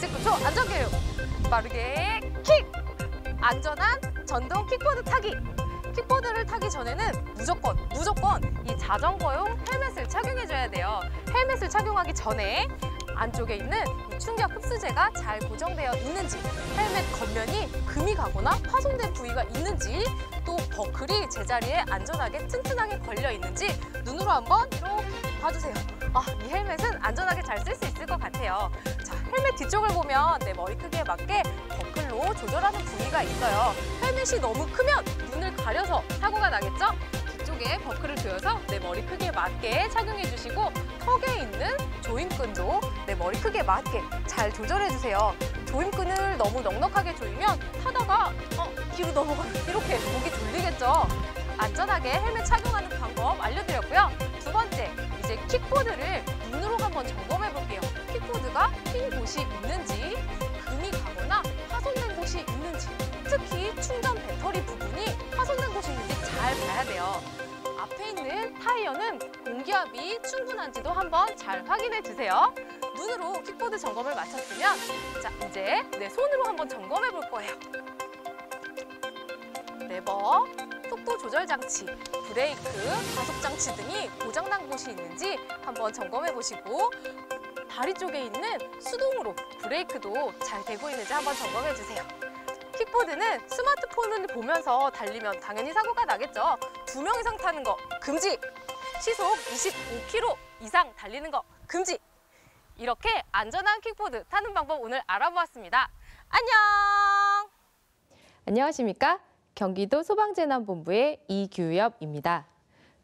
69초 안전교육, 빠르게 킥! 안전한 전동 킥보드 타기! 킥보드를 타기 전에는 무조건 이 자전거용 헬멧을 착용해줘야 돼요. 헬멧을 착용하기 전에 안쪽에 있는 이 충격 흡수제가 잘 고정되어 있는지, 헬멧 겉면이 금이 가거나 파손된 부위가 있는지, 또 버클이 제자리에 안전하게 튼튼하게 걸려 있는지 눈으로 한번 이렇게 봐주세요. 아, 이 헬멧은 안전하게 잘 쓸 수 있을 것 같아요. 자, 헬멧 뒤쪽을 보면 내 머리 크기에 맞게 버클로 조절하는 부위가 있어요. 헬멧이 너무 크면 눈을 가려서 사고가 나겠죠? 뒤쪽에 버클을 조여서 내 머리 크기에 맞게 착용해 주시고, 턱에 있는 조임끈도 내 머리 크기에 맞게 잘 조절해 주세요. 조임끈을 너무 넉넉하게 조이면 타다가 뒤로 넘어가 이렇게 목이 졸리겠죠? 안전하게 헬멧 착용하는 방법 알려드렸고요. 두 번째, 이제 킥보드를 눈으로 한번 점검해 볼게요. 킥보드가 휜 곳이 있는지, 금이 가거나 파손된 곳이 있는지, 특히 충전 배터리 부분이 파손된 곳이 있는지 잘 봐야 돼요. 앞에 있는 타이어는 공기압이 충분한지도 한번 잘 확인해 주세요. 눈으로 킥보드 점검을 마쳤으면, 자, 이제 내 손으로 한번 점검해 볼 거예요. 레버, 속도 조절 장치, 브레이크, 가속 장치 등이 고장난 곳이 있는지 한번 점검해 보시고, 다리 쪽에 있는 수동으로 브레이크도 잘 되고 있는지 한번 점검해 주세요. 킥보드는 스마트폰을 보면서 달리면 당연히 사고가 나겠죠. 2명 이상 타는 거 금지! 시속 25km 이상 달리는 거 금지! 이렇게 안전한 킥보드 타는 방법 오늘 알아보았습니다. 안녕! 안녕하십니까? 경기도 소방재난본부의 이규엽입니다.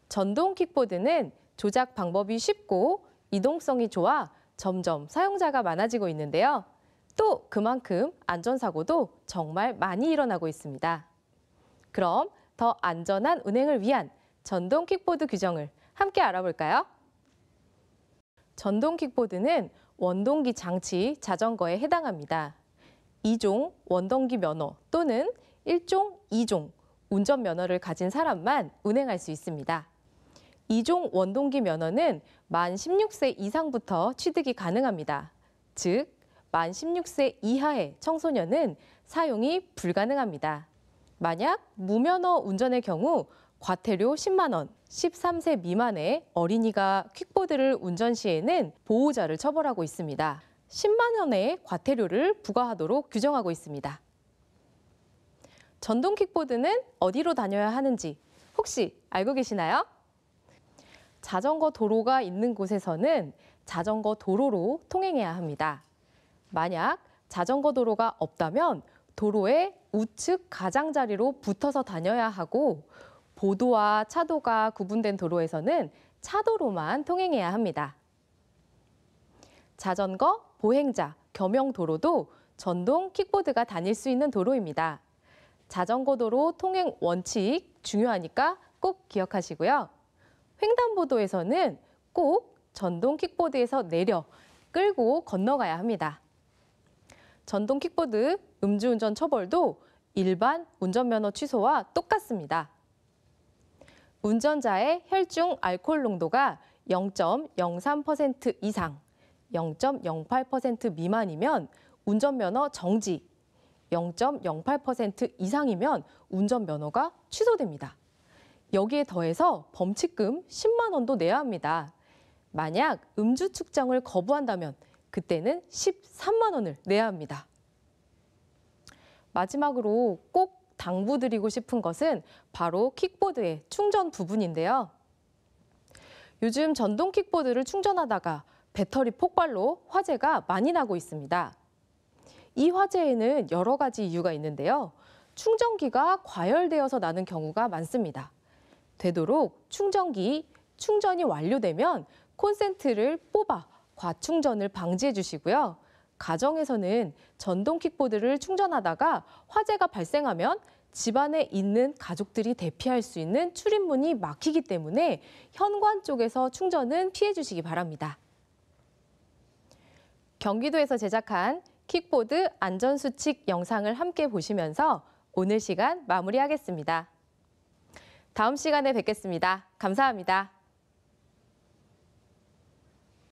전동 킥보드는 조작 방법이 쉽고 이동성이 좋아 점점 사용자가 많아지고 있는데요. 또 그만큼 안전사고도 정말 많이 일어나고 있습니다. 그럼 더 안전한 운행을 위한 전동 킥보드 규정을 함께 알아볼까요? 전동 킥보드는 원동기 장치 자전거에 해당합니다. 2종 원동기 면허 또는 1종, 2종 운전 면허를 가진 사람만 운행할 수 있습니다. 2종 원동기 면허는 만 16세 이상부터 취득이 가능합니다. 즉, 만 16세 이하의 청소년은 사용이 불가능합니다. 만약 무면허 운전의 경우 과태료 10만 원, 13세 미만의 어린이가 킥보드를 운전 시에는 보호자를 처벌하고 있습니다. 10만 원의 과태료를 부과하도록 규정하고 있습니다. 전동 킥보드는 어디로 다녀야 하는지 혹시 알고 계시나요? 자전거 도로가 있는 곳에서는 자전거 도로로 통행해야 합니다. 만약 자전거 도로가 없다면 도로의 우측 가장자리로 붙어서 다녀야 하고, 보도와 차도가 구분된 도로에서는 차도로만 통행해야 합니다. 자전거, 보행자, 겸용도로도 전동 킥보드가 다닐 수 있는 도로입니다. 자전거 도로 통행 원칙 중요하니까 꼭 기억하시고요. 횡단보도에서는 꼭 전동 킥보드에서 내려 끌고 건너가야 합니다. 전동 킥보드 음주운전 처벌도 일반 운전면허 취소와 똑같습니다. 운전자의 혈중 알코올 농도가 0.03% 이상, 0.08% 미만이면 운전면허 정지, 0.08% 이상이면 운전면허가 취소됩니다. 여기에 더해서 범칙금 10만 원도 내야 합니다. 만약 음주 측정을 거부한다면 그때는 13만 원을 내야 합니다. 마지막으로 꼭 당부드리고 싶은 것은 바로 킥보드의 충전 부분인데요. 요즘 전동 킥보드를 충전하다가 배터리 폭발로 화재가 많이 나고 있습니다. 이 화재에는 여러 가지 이유가 있는데요. 충전기가 과열되어서 나는 경우가 많습니다. 되도록 충전이 완료되면 콘센트를 뽑아 과충전을 방지해 주시고요. 가정에서는 전동 킥보드를 충전하다가 화재가 발생하면 집안에 있는 가족들이 대피할 수 있는 출입문이 막히기 때문에 현관 쪽에서 충전은 피해 주시기 바랍니다. 경기도에서 제작한 킥보드 안전수칙 영상을 함께 보시면서 오늘 시간 마무리하겠습니다. 다음 시간에 뵙겠습니다. 감사합니다.